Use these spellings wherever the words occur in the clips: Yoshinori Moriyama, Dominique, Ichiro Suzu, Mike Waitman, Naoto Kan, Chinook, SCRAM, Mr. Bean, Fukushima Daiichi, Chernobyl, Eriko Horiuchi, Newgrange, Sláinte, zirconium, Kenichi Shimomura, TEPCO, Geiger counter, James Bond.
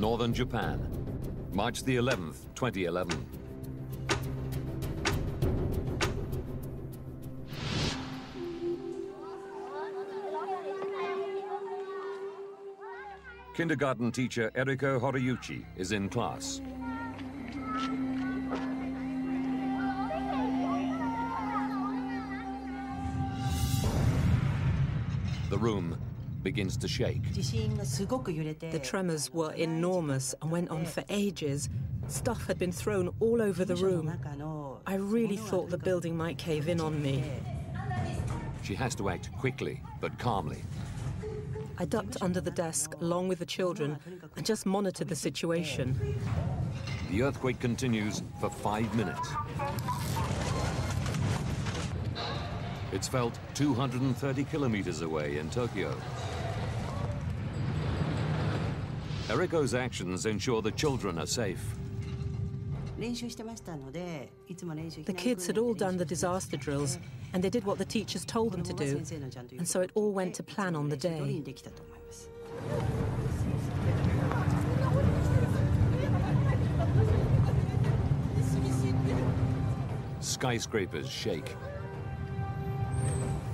northern Japan, March the 11th, 2011. Kindergarten teacher Eriko Horiuchi is in class. The room begins to shake. The tremors were enormous and went on for ages. Stuff had been thrown all over the room. I really thought the building might cave in on me. She has to act quickly, but calmly. I ducked under the desk along with the children and just monitored the situation. The earthquake continues for 5 minutes. It's felt 230 kilometers away in Tokyo. Eriko's actions ensure the children are safe. The kids had all done the disaster drills, and they did what the teachers told them to do, and so it all went to plan on the day. Skyscrapers shake,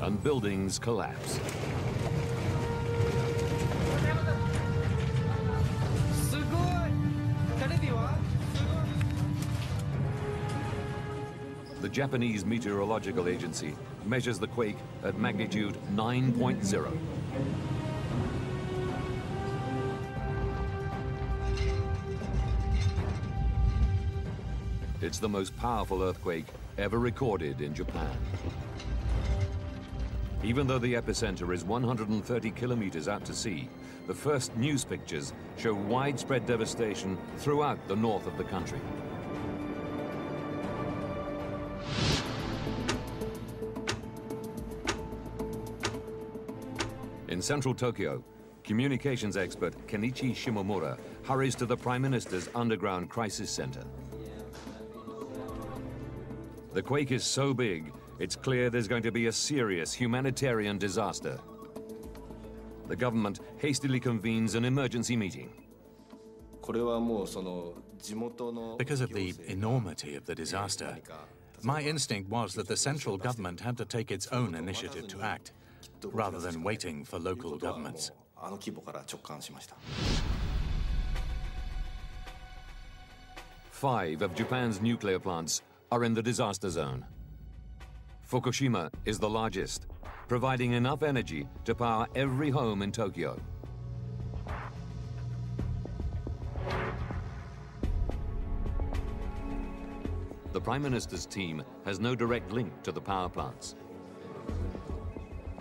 and buildings collapse. The Japanese Meteorological Agency measures the quake at magnitude 9.0. It's the most powerful earthquake ever recorded in Japan. Even though the epicenter is 130 kilometers out to sea, the first news pictures show widespread devastation throughout the north of the country. In central Tokyo, communications expert Kenichi Shimomura hurries to the Prime Minister's underground crisis center. The quake is so big, it's clear there's going to be a serious humanitarian disaster. The government hastily convenes an emergency meeting. Because of the enormity of the disaster, my instinct was that the central government had to take its own initiative to act, rather than waiting for local governments. Five of Japan's nuclear plants are in the disaster zone. Fukushima is the largest, providing enough energy to power every home in Tokyo. The Prime Minister's team has no direct link to the power plants.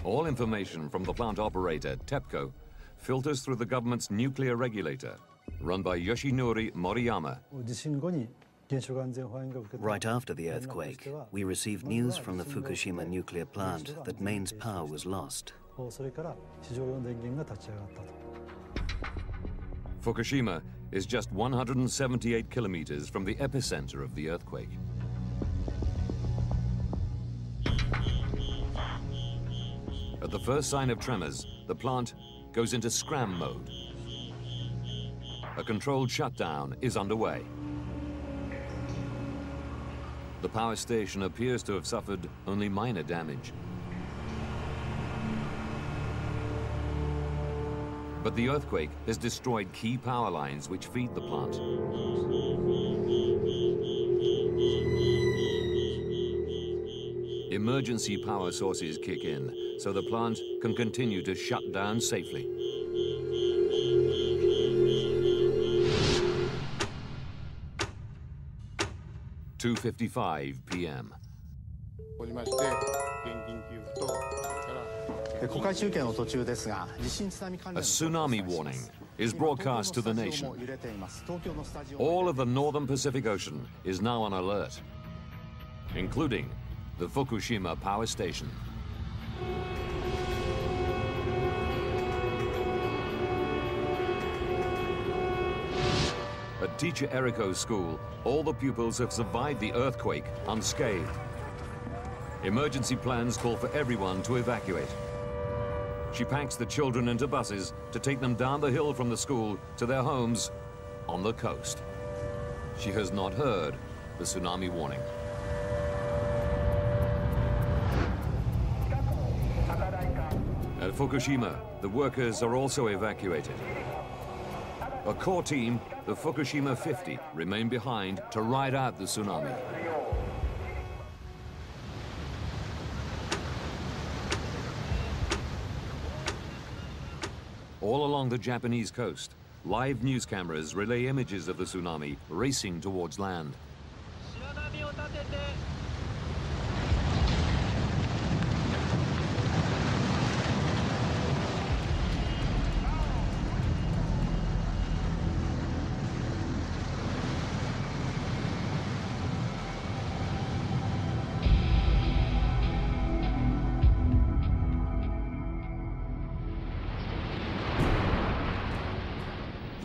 All information from the plant operator, TEPCO, filters through the government's nuclear regulator, run by Yoshinori Moriyama. Right after the earthquake, we received news from the Fukushima nuclear plant that mains power was lost. Fukushima is just 178 kilometers from the epicenter of the earthquake. At the first sign of tremors, the plant goes into scram mode. A controlled shutdown is underway. The power station appears to have suffered only minor damage. But the earthquake has destroyed key power lines which feed the plant. Emergency power sources kick in, so the plant can continue to shut down safely. It's 2:55 p.m. A tsunami warning is broadcast to the nation. All of the northern Pacific Ocean is now on alert, including the Fukushima power station. At teacher Eriko's school, all the pupils have survived the earthquake unscathed. Emergency plans call for everyone to evacuate. She packs the children into buses to take them down the hill from the school to their homes on the coast. She has not heard the tsunami warning. At Fukushima, the workers are also evacuated. A core team, the Fukushima 50, remain behind to ride out the tsunami. All along the Japanese coast, live news cameras relay images of the tsunami racing towards land.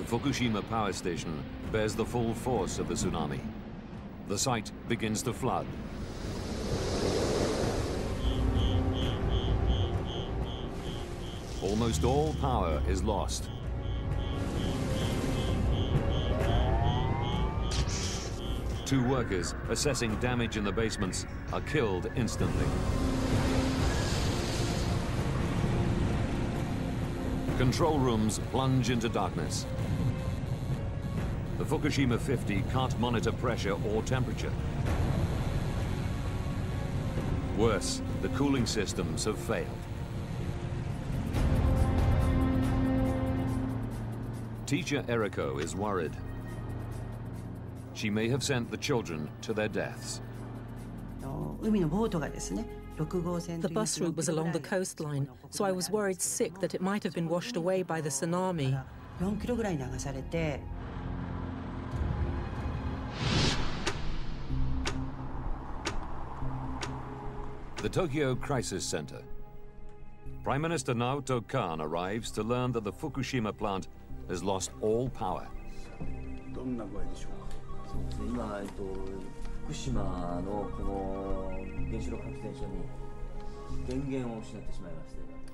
Fukushima power station bears the full force of the tsunami. The site begins to flood. Almost all power is lost. Two workers assessing damage in the basements are killed instantly. Control rooms plunge into darkness. The Fukushima 50 can't monitor pressure or temperature. Worse, the cooling systems have failed. Teacher Eriko is worried. She may have sent the children to their deaths. The bus route was along the coastline, so I was worried sick that it might have been washed away by the tsunami. The Tokyo Crisis Center. Prime Minister Naoto Kan arrives to learn that the Fukushima plant has lost all power.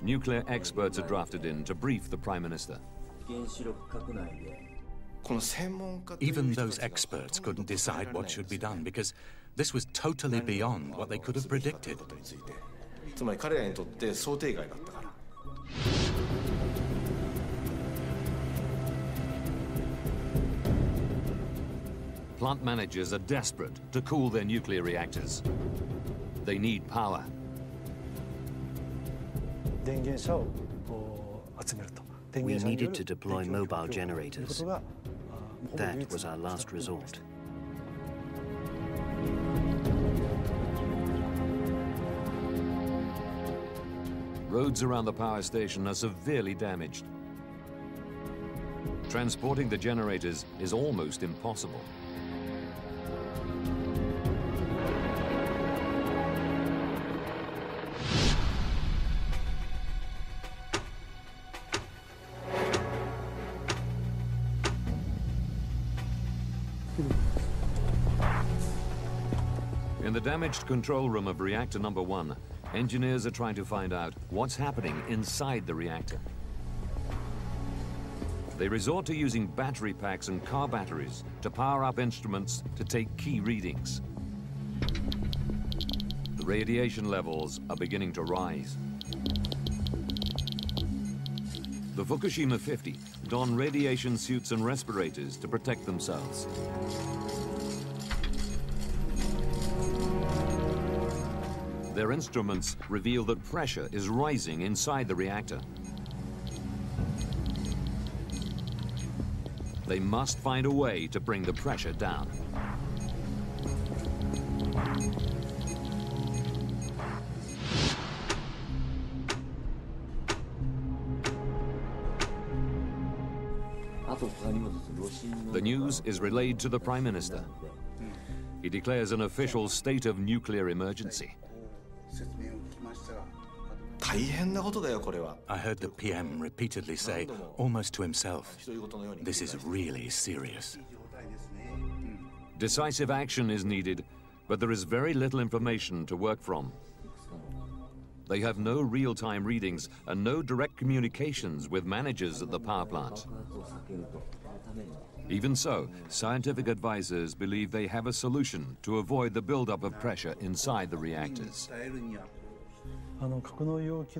Nuclear experts are drafted in to brief the Prime Minister. Even those experts couldn't decide what should be done because this was totally beyond what they could have predicted. Plant managers are desperate to cool their nuclear reactors. They need power. We needed to deploy mobile generators. That was our last resort. Roads around the power station are severely damaged. Transporting the generators is almost impossible. In the damaged control room of reactor number 1, engineers are trying to find out what's happening inside the reactor. They resort to using battery packs and car batteries to power up instruments to take key readings. The radiation levels are beginning to rise. The Fukushima 50 don radiation suits and respirators to protect themselves. Their instruments reveal that pressure is rising inside the reactor. They must find a way to bring the pressure down. The news is relayed to the Prime Minister. He declares an official state of nuclear emergency. I heard the PM repeatedly say, almost to himself, "This is really serious." Decisive action is needed, but there is very little information to work from. They have no real-time readings and no direct communications with managers at the power plant. Even so, scientific advisors believe they have a solution to avoid the buildup of pressure inside the reactors.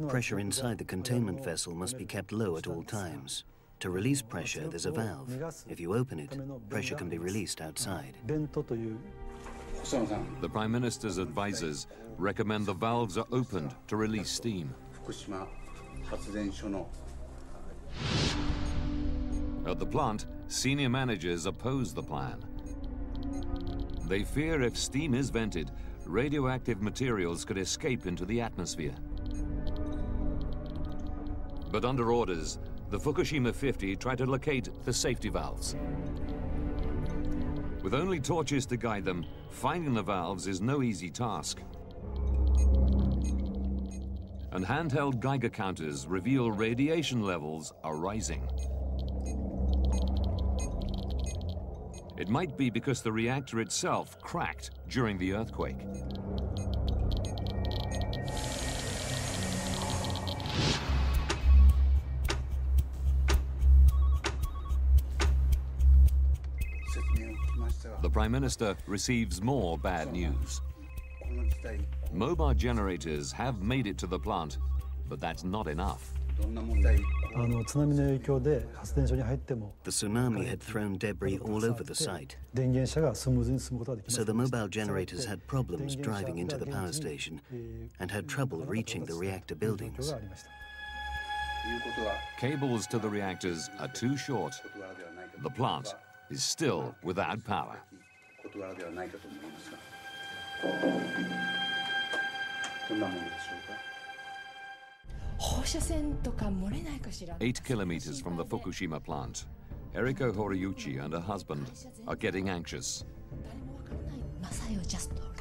Pressure inside the containment vessel must be kept low at all times. To release pressure, there's a valve. If you open it, pressure can be released outside. The Prime Minister's advisors recommend the valves are opened to release steam. At the plant, senior managers oppose the plan. They fear if steam is vented, radioactive materials could escape into the atmosphere. But under orders, the Fukushima 50 tried to locate the safety valves. With only torches to guide them, finding the valves is no easy task. And handheld Geiger counters reveal radiation levels are rising. It might be because the reactor itself cracked during the earthquake. The Prime Minister receives more bad news. Mobile generators have made it to the plant, but that's not enough. The tsunami had thrown debris all over the site, so the mobile generators had problems driving into the power station and had trouble reaching the reactor buildings. Cables to the reactors are too short. The plant is still without power.8 kilometers from the Fukushima plant, Eriko Horiuchi and her husband are getting anxious.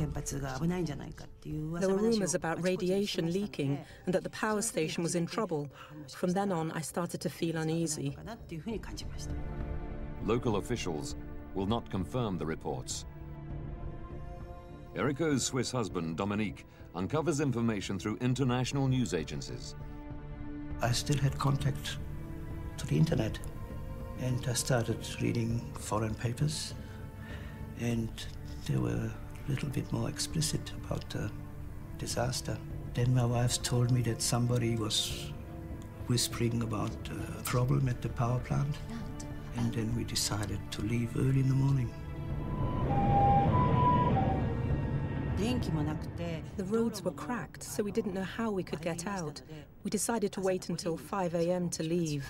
There were rumors about radiation leaking and that the power station was in trouble. From then on, I started to feel uneasy. Local officials will not confirm the reports. Eriko's Swiss husband, Dominique, uncovers information through international news agencies. I still had contact to the internet, and I started reading foreign papers, and they were a little bit more explicit about the disaster. Then my wife told me that somebody was whispering about a problem at the power plant, and then we decided to leave early in the morning. The roads were cracked, so we didn't know how we could get out. We decided to wait until 5 a.m. to leave.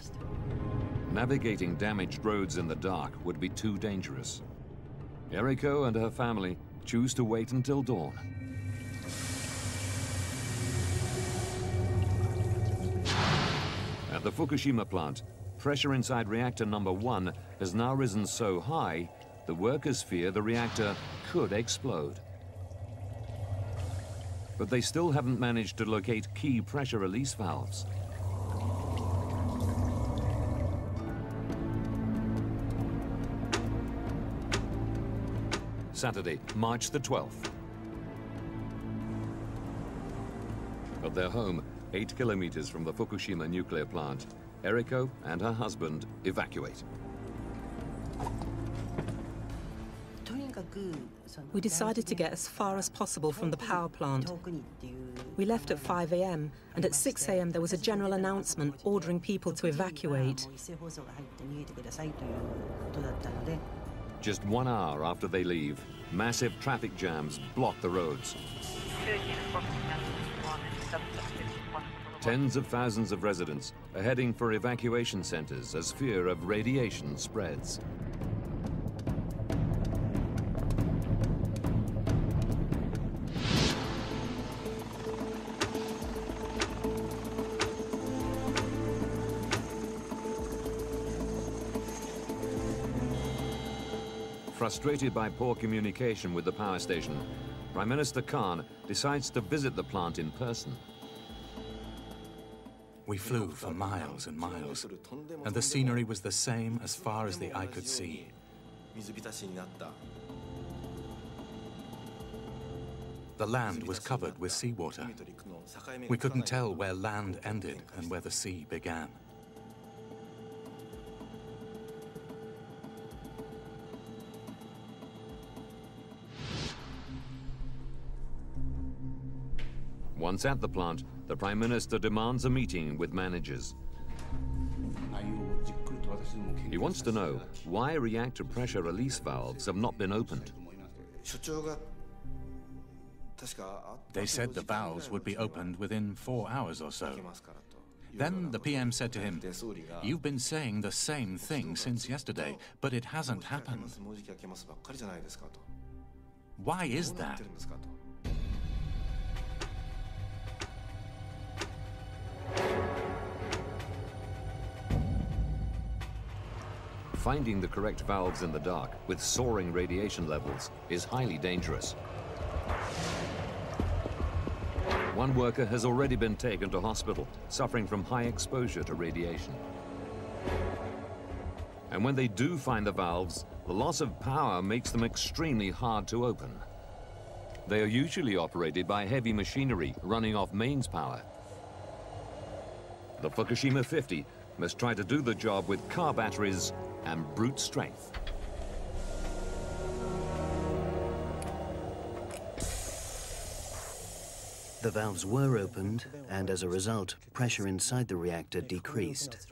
Navigating damaged roads in the dark would be too dangerous. Eriko and her family choose to wait until dawn. At the Fukushima plant, pressure inside reactor number 1 has now risen so high, the workers fear the reactor could explode. But they still haven't managed to locate key pressure release valves. Saturday, March the 12th. At their home, 8 kilometers from the Fukushima nuclear plant, Eriko and her husband evacuate. We decided to get as far as possible from the power plant. We left at 5 a.m., and at 6 a.m. there was a general announcement ordering people to evacuate. Just 1 hour after they leave, massive traffic jams block the roads. Tens of thousands of residents are heading for evacuation centers as fear of radiation spreads. Frustrated by poor communication with the power station, Prime Minister Kan decides to visit the plant in person. We flew for miles and miles, and the scenery was the same as far as the eye could see. The land was covered with seawater. We couldn't tell where land ended and where the sea began. Once at the plant, the Prime Minister demands a meeting with managers. He wants to know why reactor pressure release valves have not been opened. They said the valves would be opened within 4 hours or so. Then the PM said to him, "You've been saying the same thing since yesterday, but it hasn't happened. Why is that?" Finding the correct valves in the dark with soaring radiation levels is highly dangerous. One worker has already been taken to hospital, suffering from high exposure to radiation. And when they do find the valves, the loss of power makes them extremely hard to open. They are usually operated by heavy machinery running off mains power. The Fukushima 50 must try to do the job with car batteries and brute strength. The valves were opened, and as a result, pressure inside the reactor decreased.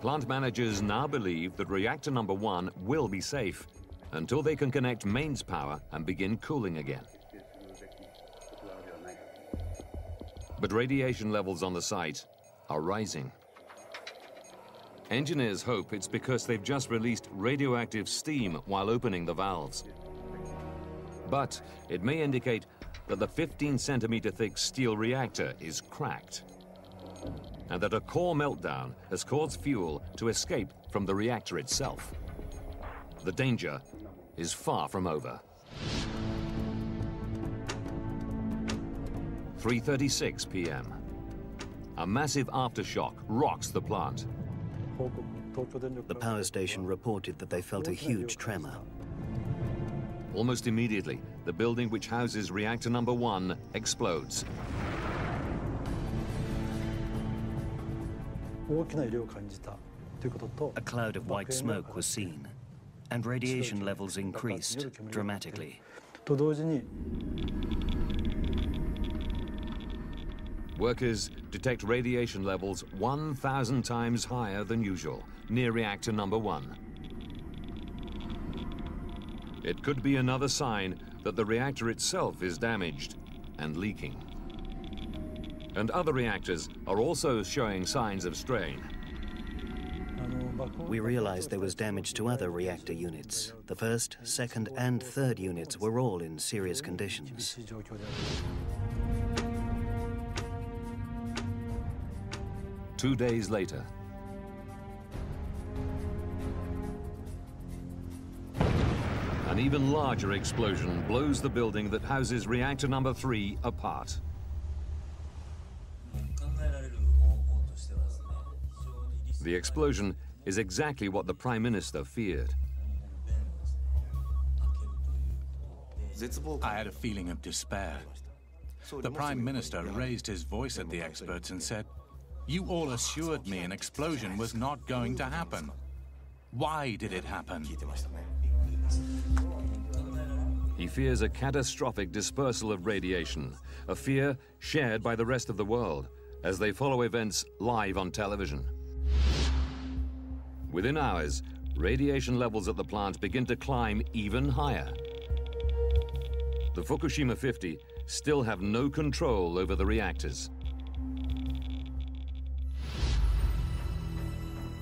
Plant managers now believe that reactor number 1 will be safe until they can connect mains power and begin cooling again. But radiation levels on the site are rising. Engineers hope it's because they've just released radioactive steam while opening the valves. But it may indicate that the 15-centimeter thick steel reactor is cracked, and that a core meltdown has caused fuel to escape from the reactor itself. The danger is far from over. 3:36 p.m. A massive aftershock rocks the plant. The power station reported that they felt a huge tremor. Almost immediately, the building which houses reactor number 1 explodes. A cloud of white smoke was seen, and radiation levels increased dramatically. Workers detect radiation levels 1,000 times higher than usual near reactor number 1. It could be another sign that the reactor itself is damaged and leaking. And other reactors are also showing signs of strain. We realized there was damage to other reactor units. The first, second, and third units were all in serious conditions. Two days later. An even larger explosion blows the building that houses reactor number 3 apart. The explosion is exactly what the Prime Minister feared. I had a feeling of despair. The Prime Minister raised his voice at the experts and said, "You all assured me an explosion was not going to happen. Why did it happen?" He fears a catastrophic dispersal of radiation, a fear shared by the rest of the world as they follow events live on television. Within hours, radiation levels at the plant begin to climb even higher. The Fukushima 50 still have no control over the reactors.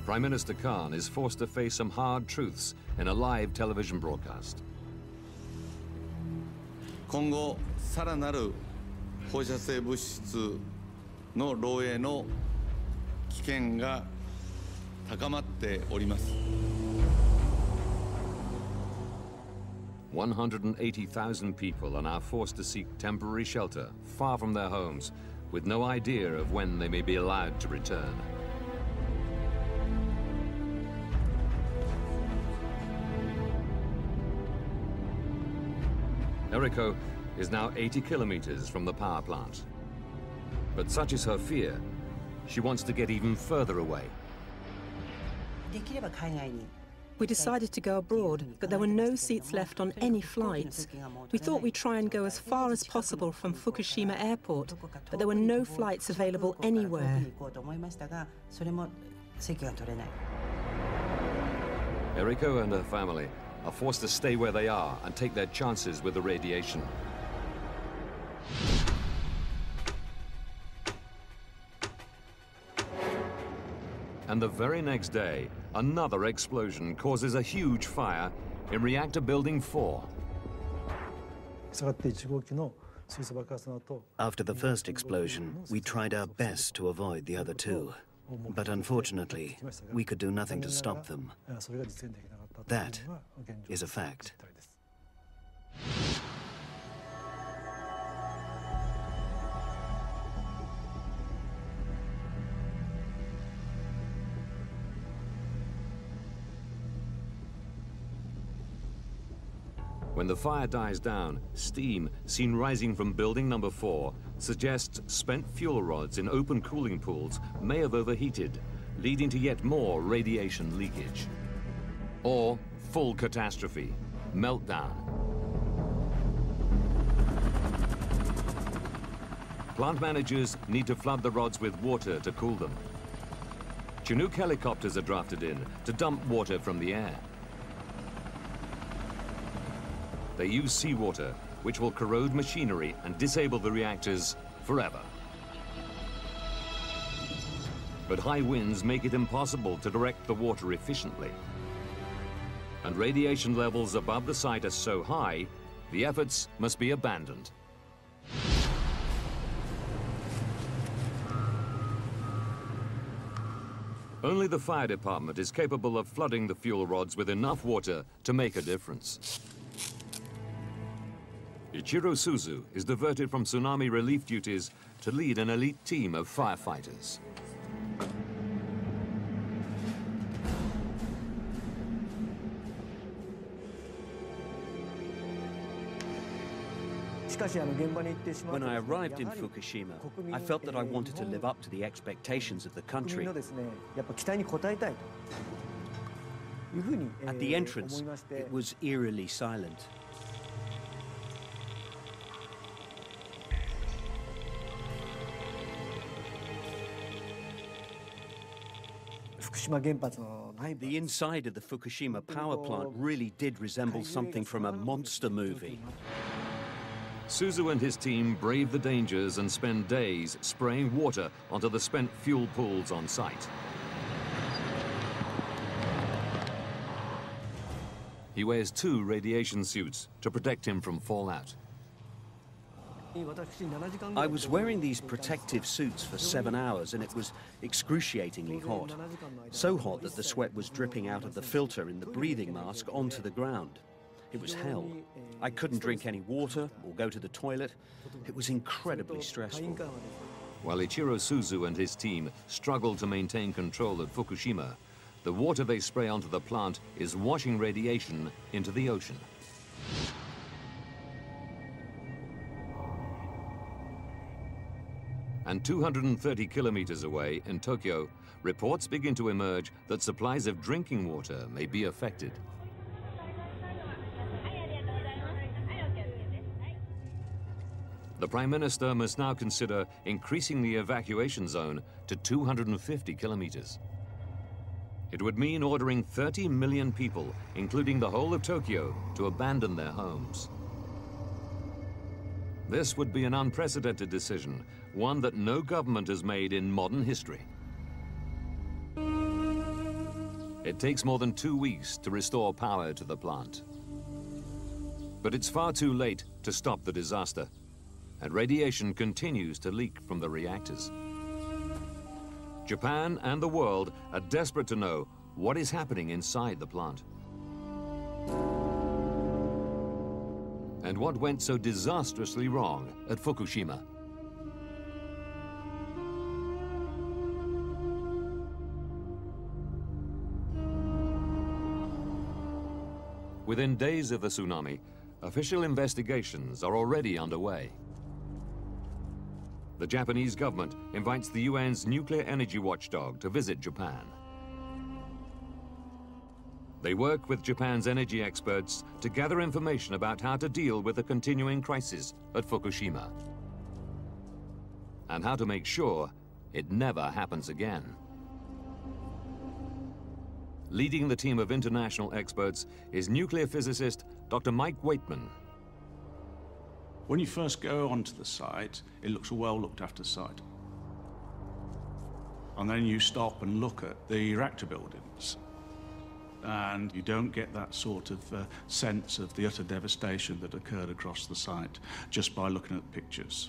Prime Minister Kan is forced to face some hard truths in a live television broadcast. Now 180,000 people are now forced to seek temporary shelter far from their homes, with no idea of when they may be allowed to return. Eriko is now 80 kilometers from the power plant. But such is her fear, she wants to get even further away. We decided to go abroad, but there were no seats left on any flights. We thought we'd try and go as far as possible from Fukushima Airport, but there were no flights available anywhere. Eriko and her family are forced to stay where they are and take their chances with the radiation. And the very next day, another explosion causes a huge fire in reactor building 4. After the first explosion, we tried our best to avoid the other two. But unfortunately, we could do nothing to stop them. That is a fact. When the fire dies down, steam seen rising from building number 4 suggests spent fuel rods in open cooling pools may have overheated, leading to yet more radiation leakage. Or full catastrophe, meltdown. Plant managers need to flood the rods with water to cool them. Chinook helicopters are drafted in to dump water from the air. They use seawater, which will corrode machinery and disable the reactors forever. But high winds make it impossible to direct the water efficiently. And radiation levels above the site are so high, the efforts must be abandoned. Only the fire department is capable of flooding the fuel rods with enough water to make a difference. Ichiro Suzu is diverted from tsunami relief duties to lead an elite team of firefighters. When I arrived in Fukushima, I felt that I wanted to live up to the expectations of the country. At the entrance, it was eerily silent. The inside of the Fukushima power plant really did resemble something from a monster movie. Suzu and his team brave the dangers and spend days spraying water onto the spent fuel pools on site. He wears 2 radiation suits to protect him from fallout. I was wearing these protective suits for 7 hours, and it was excruciatingly hot. So hot that the sweat was dripping out of the filter in the breathing mask onto the ground. It was hell. I couldn't drink any water or go to the toilet. It was incredibly stressful. While Ichiro Suzu and his team struggle to maintain control at Fukushima, the water they spray onto the plant is washing radiation into the ocean. And 230 kilometers away, in Tokyo, reports begin to emerge that supplies of drinking water may be affected. The Prime Minister must now consider increasing the evacuation zone to 250 kilometers. It would mean ordering 30 million people, including the whole of Tokyo, to abandon their homes. This would be an unprecedented decision, one that no government has made in modern history. It takes more than 2 weeks to restore power to the plant. But it's far too late to stop the disaster, and radiation continues to leak from the reactors. Japan and the world are desperate to know what is happening inside the plant. And what went so disastrously wrong at Fukushima? Within days of the tsunami, Official investigations are already underway. The Japanese government invites the UN's nuclear energy watchdog to visit Japan. They work with Japan's energy experts to gather information about how to deal with the continuing crisis at Fukushima and how to make sure it never happens again. Leading the team of international experts is nuclear physicist Dr. Mike Waitman. When you first go onto the site, it looks a well-looked-after site. And then you stop and look at the reactor buildings, and you don't get that sort of sense of the utter devastation that occurred across the site just by looking at pictures.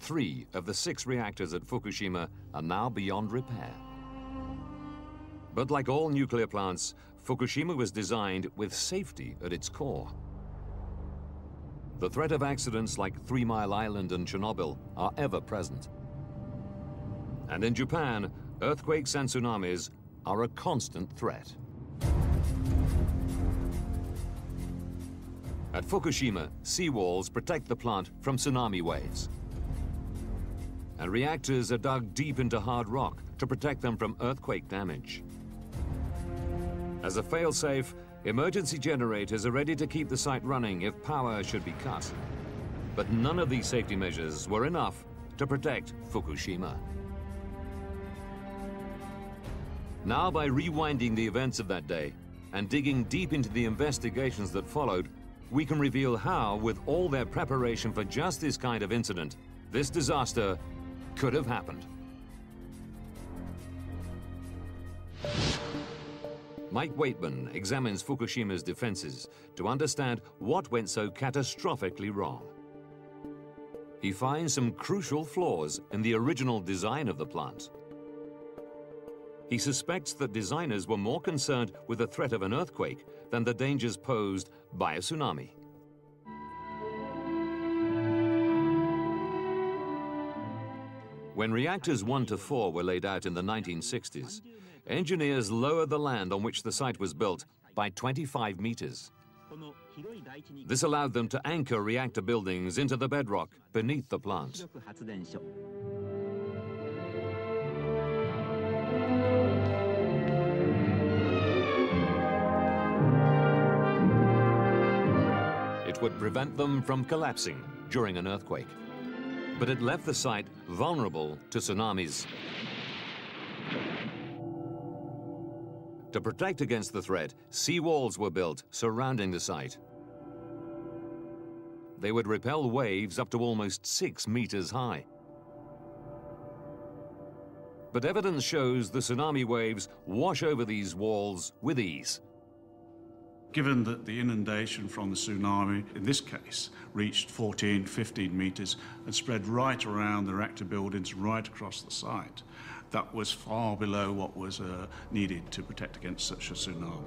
3 of the 6 reactors at Fukushima are now beyond repair. But like all nuclear plants, Fukushima was designed with safety at its core. The threat of accidents like 3 Mile Island and Chernobyl are ever present. And in Japan, earthquakes and tsunamis are a constant threat. At Fukushima, seawalls protect the plant from tsunami waves. And reactors are dug deep into hard rock to protect them from earthquake damage. As a fail-safe, emergency generators are ready to keep the site running if power should be cut. But none of these safety measures were enough to protect Fukushima. Now, by rewinding the events of that day and digging deep into the investigations that followed, we can reveal how, with all their preparation for just this kind of incident, this disaster could have happened. Mike Waitman examines Fukushima's defenses to understand what went so catastrophically wrong. He finds some crucial flaws in the original design of the plant. He suspects that designers were more concerned with the threat of an earthquake than the dangers posed by a tsunami. When reactors 1 to 4 were laid out in the 1960s, engineers lowered the land on which the site was built by 25 meters. This allowed them to anchor reactor buildings into the bedrock beneath the plant. It would prevent them from collapsing during an earthquake, but it left the site vulnerable to tsunamis. To protect against the threat, sea walls were built surrounding the site. They would repel waves up to almost 6 meters high. But evidence shows the tsunami waves wash over these walls with ease. Given that the inundation from the tsunami, in this case, reached 14, 15 meters and spread right around the reactor buildings, right across the site, that was far below what was needed to protect against such a tsunami.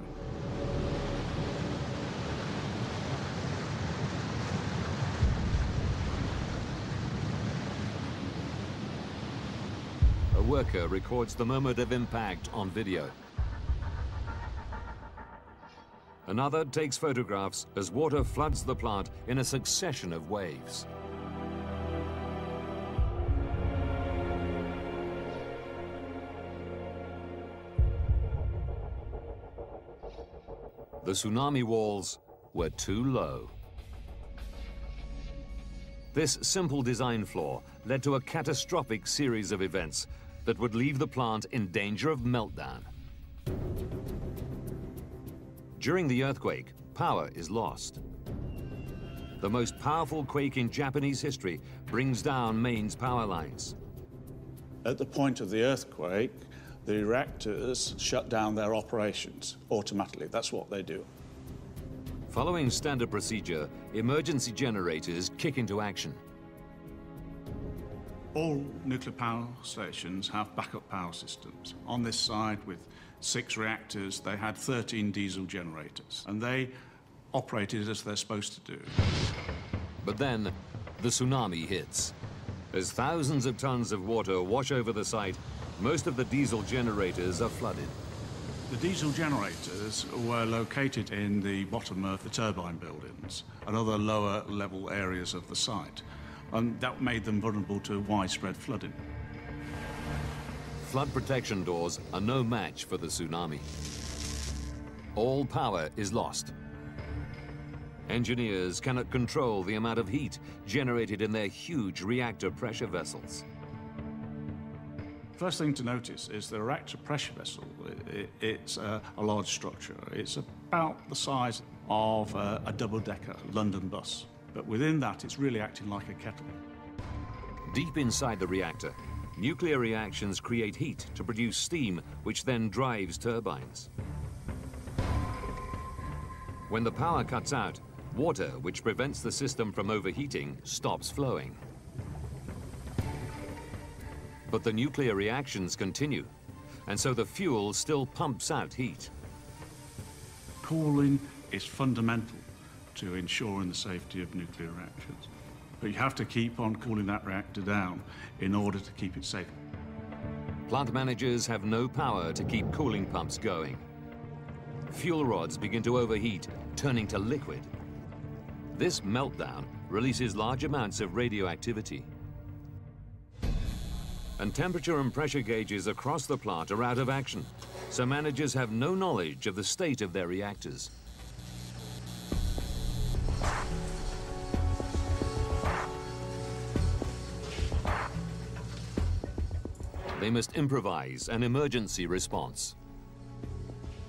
A worker records the moment of impact on video. Another takes photographs as water floods the plant in a succession of waves. The tsunami walls were too low. This simple design flaw led to a catastrophic series of events that would leave the plant in danger of meltdown. During the earthquake, power is lost. The most powerful quake in Japanese history brings down mains power lines. At the point of the earthquake, the reactors shut down their operations automatically. That's what they do. Following standard procedure, emergency generators kick into action. All nuclear power stations have backup power systems. On this side, with 6 reactors, they had 13 diesel generators, and they operated as they're supposed to do. But then, the tsunami hits. As thousands of tons of water wash over the site, most of the diesel generators are flooded. The diesel generators were located in the bottom of the turbine buildings and other lower level areas of the site, and that made them vulnerable to widespread flooding. Flood protection doors are no match for the tsunami. All power is lost. Engineers cannot control the amount of heat generated in their huge reactor pressure vessels. First thing to notice is the reactor pressure vessel. It's a large structure. It's about the size of a double-decker London bus. But within that, it's really acting like a kettle. Deep inside the reactor, nuclear reactions create heat to produce steam, which then drives turbines. When the power cuts out, water, which prevents the system from overheating, stops flowing. But the nuclear reactions continue, and so the fuel still pumps out heat. Cooling is fundamental to ensuring the safety of nuclear reactions. But you have to keep on cooling that reactor down in order to keep it safe. Plant managers have no power to keep cooling pumps going. Fuel rods begin to overheat, turning to liquid. This meltdown releases large amounts of radioactivity. And temperature and pressure gauges across the plant are out of action, so managers have no knowledge of the state of their reactors. They must improvise an emergency response.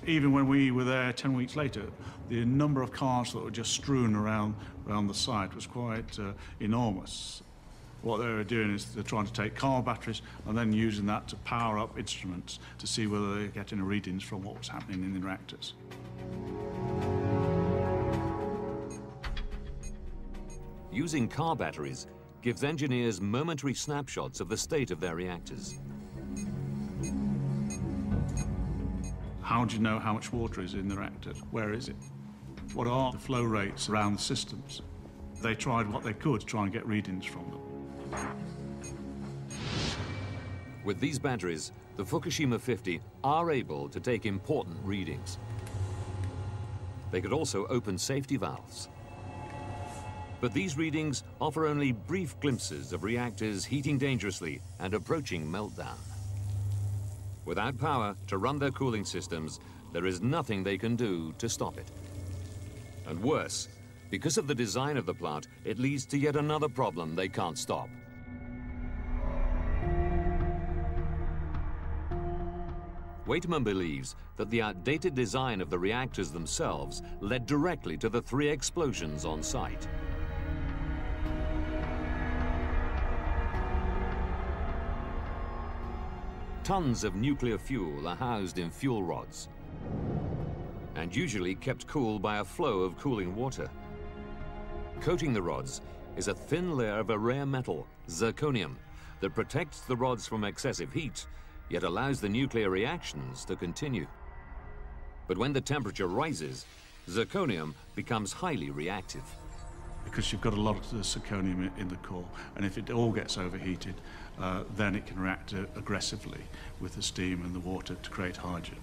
Even when we were there 10 weeks later, the number of cars that were just strewn around the site was quite enormous. What they were doing is they're trying to take car batteries and then using that to power up instruments to see whether they're getting readings from what was happening in the reactors. Using car batteries gives engineers momentary snapshots of the state of their reactors. How do you know how much water is in the reactor? Where is it? What are the flow rates around the systems? They tried what they could to try and get readings from them. With these batteries, the Fukushima 50 are able to take important readings. They could also open safety valves. But these readings offer only brief glimpses of reactors heating dangerously and approaching meltdown. Without power to run their cooling systems, there is nothing they can do to stop it. And worse, because of the design of the plant, it leads to yet another problem they can't stop. Waitman believes that the outdated design of the reactors themselves led directly to the 3 explosions on site. Tons of nuclear fuel are housed in fuel rods and usually kept cool by a flow of cooling water. Coating the rods is a thin layer of a rare metal, zirconium, that protects the rods from excessive heat, yet allows the nuclear reactions to continue. But when the temperature rises, zirconium becomes highly reactive. Because you've got a lot of zirconium in the core, and if it all gets overheated, then it can react aggressively with the steam and the water to create hydrogen.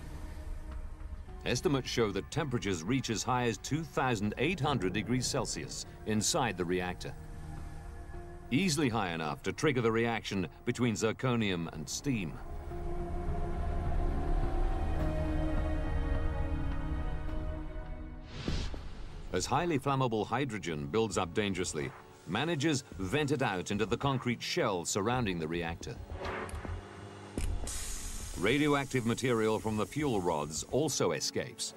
Estimates show that temperatures reach as high as 2,800 degrees Celsius inside the reactor. Easily high enough to trigger the reaction between zirconium and steam. As highly flammable hydrogen builds up dangerously, managers vent it out into the concrete shell surrounding the reactor. Radioactive material from the fuel rods also escapes.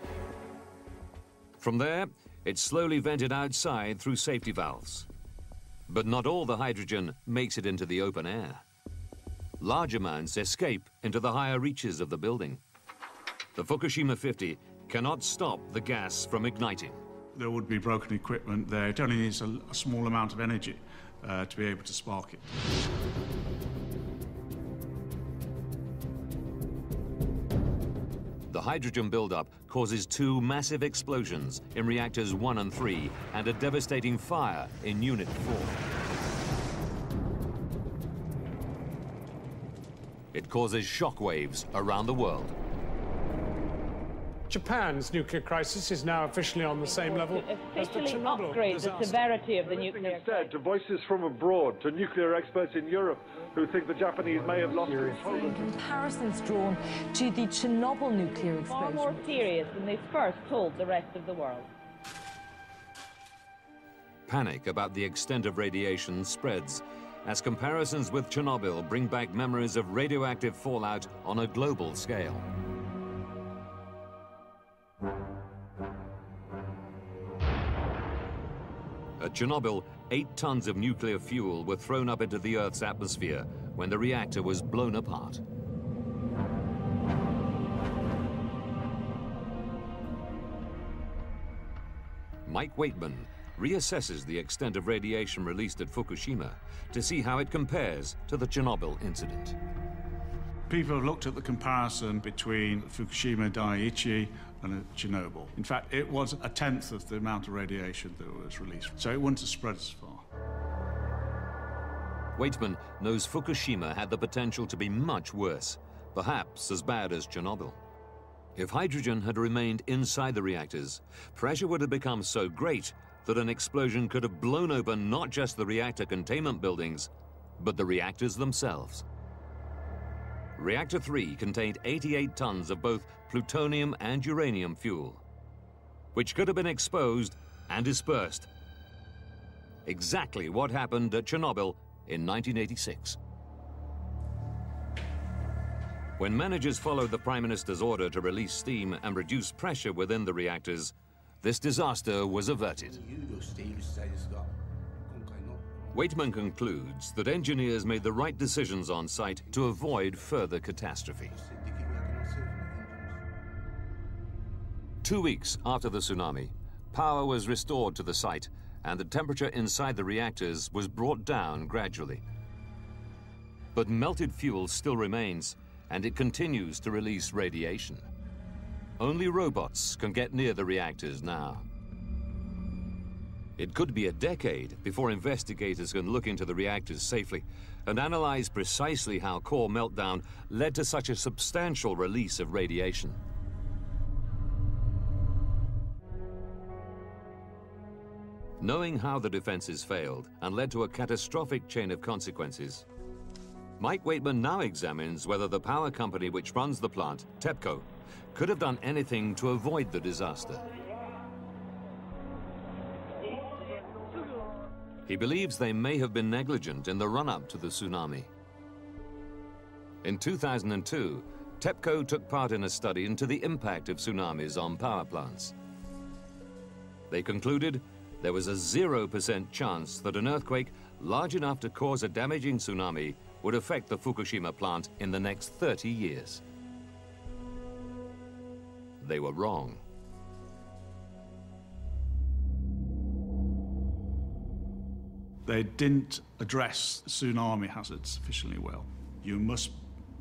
From there, it's slowly vented outside through safety valves. But not all the hydrogen makes it into the open air. Large amounts escape into the higher reaches of the building. The Fukushima 50 cannot stop the gas from igniting. There would be broken equipment there. It only needs a small amount of energy to be able to spark it. The hydrogen buildup causes 2 massive explosions in reactors 1 and 3 and a devastating fire in Unit 4. It causes shock waves around the world. Japan's nuclear crisis is now officially on the same level as the Chernobyl disaster. The severity of the nuclear crisis. To voices from abroad, to nuclear experts in Europe who think the Japanese may have lost control. Comparisons drawn to the Chernobyl nuclear explosion. Far more serious than they first told the rest of the world. Panic about the extent of radiation spreads as comparisons with Chernobyl bring back memories of radioactive fallout on a global scale. At Chernobyl, 8 tons of nuclear fuel were thrown up into the Earth's atmosphere when the reactor was blown apart. Mike Waitman reassesses the extent of radiation released at Fukushima to see how it compares to the Chernobyl incident. People have looked at the comparison between Fukushima Daiichi and Chernobyl. In fact, it was a tenth of the amount of radiation that was released, so it wouldn't have spread as far. Waitman knows Fukushima had the potential to be much worse, perhaps as bad as Chernobyl. If hydrogen had remained inside the reactors, pressure would have become so great that an explosion could have blown open not just the reactor containment buildings, but the reactors themselves. Reactor 3 contained 88 tons of both plutonium and uranium fuel, which could have been exposed and dispersed. Exactly what happened at Chernobyl in 1986. When managers followed the Prime Minister's order to release steam and reduce pressure within the reactors, this disaster was averted. Waitman concludes that engineers made the right decisions on site to avoid further catastrophe. 2 weeks after the tsunami, power was restored to the site and the temperature inside the reactors was brought down gradually. But melted fuel still remains, and it continues to release radiation. Only robots can get near the reactors now. It could be a decade before investigators can look into the reactors safely and analyze precisely how core meltdown led to such a substantial release of radiation. Knowing how the defenses failed and led to a catastrophic chain of consequences, Mike Waitman now examines whether the power company which runs the plant, TEPCO, could have done anything to avoid the disaster. He believes they may have been negligent in the run-up to the tsunami. In 2002, TEPCO took part in a study into the impact of tsunamis on power plants. They concluded there was a 0% chance that an earthquake large enough to cause a damaging tsunami would affect the Fukushima plant in the next 30 years. They were wrong. They didn't address tsunami hazards sufficiently well. You must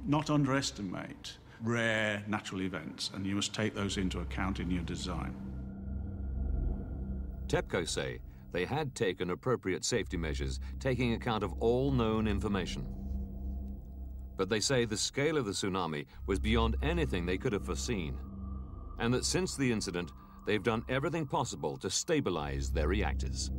not underestimate rare natural events, and you must take those into account in your design. TEPCO say they had taken appropriate safety measures, taking account of all known information. But they say the scale of the tsunami was beyond anything they could have foreseen, and that since the incident, they've done everything possible to stabilize their reactors.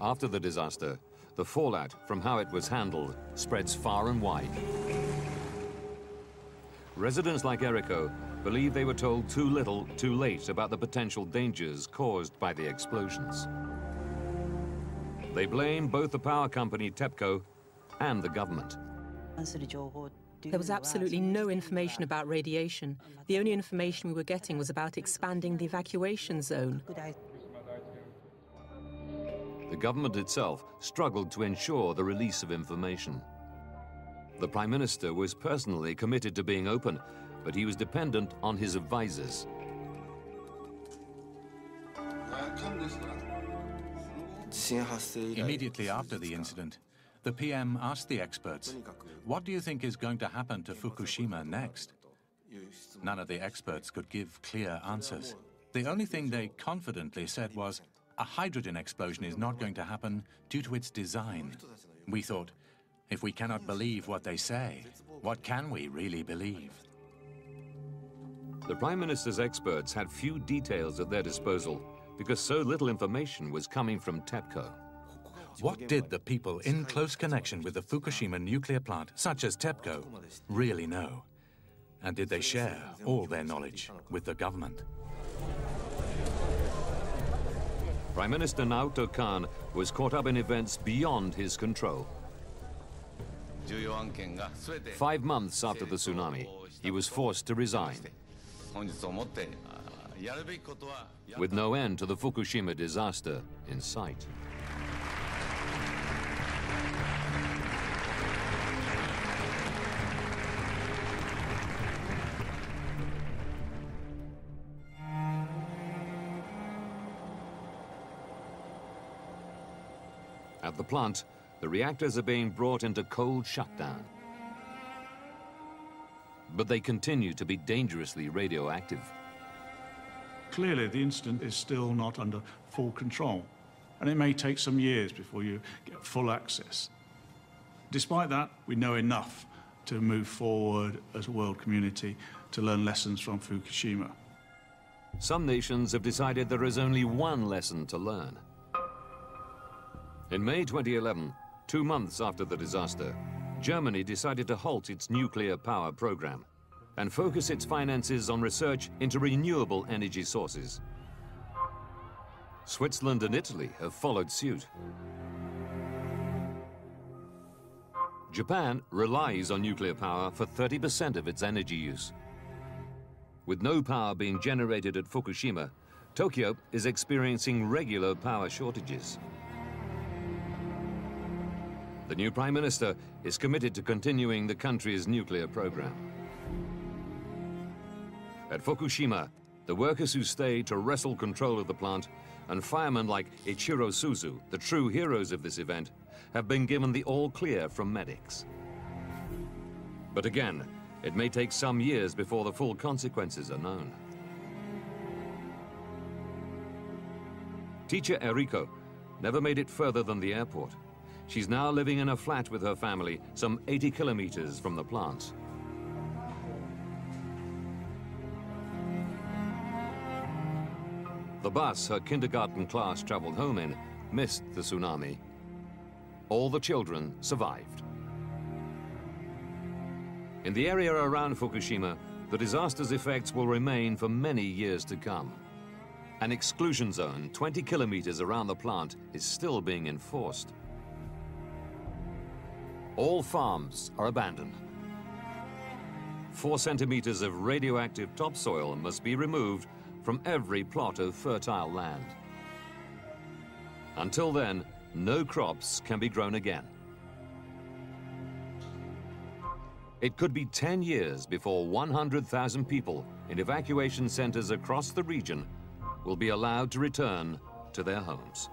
After the disaster, the fallout from how it was handled spreads far and wide. Residents like Eriko believe they were told too little, too late about the potential dangers caused by the explosions. They blame both the power company TEPCO and the government. There was absolutely no information about radiation. The only information we were getting was about expanding the evacuation zone. The government itself struggled to ensure the release of information. The Prime Minister was personally committed to being open, but he was dependent on his advisors. Immediately after the incident, the PM asked the experts, "What do you think is going to happen to Fukushima next?" None of the experts could give clear answers. The only thing they confidently said was, a hydrogen explosion is not going to happen due to its design. We thought, if we cannot believe what they say, what can we really believe? The Prime Minister's experts had few details at their disposal because so little information was coming from TEPCO. What did the people in close connection with the Fukushima nuclear plant, such as TEPCO, really know? And did they share all their knowledge with the government? Prime Minister Naoto Kan was caught up in events beyond his control. 5 months after the tsunami, he was forced to resign. With no end to the Fukushima disaster in sight. At the plant, the reactors are being brought into cold shutdown. But they continue to be dangerously radioactive. Clearly, the incident is still not under full control, and it may take some years before you get full access. Despite that, we know enough to move forward as a world community to learn lessons from Fukushima. Some nations have decided there is only one lesson to learn. In May 2011, 2 months after the disaster, Germany decided to halt its nuclear power program and focus its finances on research into renewable energy sources. Switzerland and Italy have followed suit. Japan relies on nuclear power for 30% of its energy use. With no power being generated at Fukushima, Tokyo is experiencing regular power shortages. The new Prime Minister is committed to continuing the country's nuclear program. At Fukushima, the workers who stayed to wrestle control of the plant and firemen like Ichiro Suzu, the true heroes of this event, have been given the all-clear from medics. But again, it may take some years before the full consequences are known. Teacher Eriko never made it further than the airport. She's now living in a flat with her family, some 80 kilometers from the plant. The bus her kindergarten class traveled home in missed the tsunami. All the children survived. In the area around Fukushima, the disaster's effects will remain for many years to come. An exclusion zone 20 kilometers around the plant is still being enforced. All farms are abandoned. 4 centimeters of radioactive topsoil must be removed from every plot of fertile land. Until then, no crops can be grown again. It could be 10 years before 100,000 people in evacuation centers across the region will be allowed to return to their homes.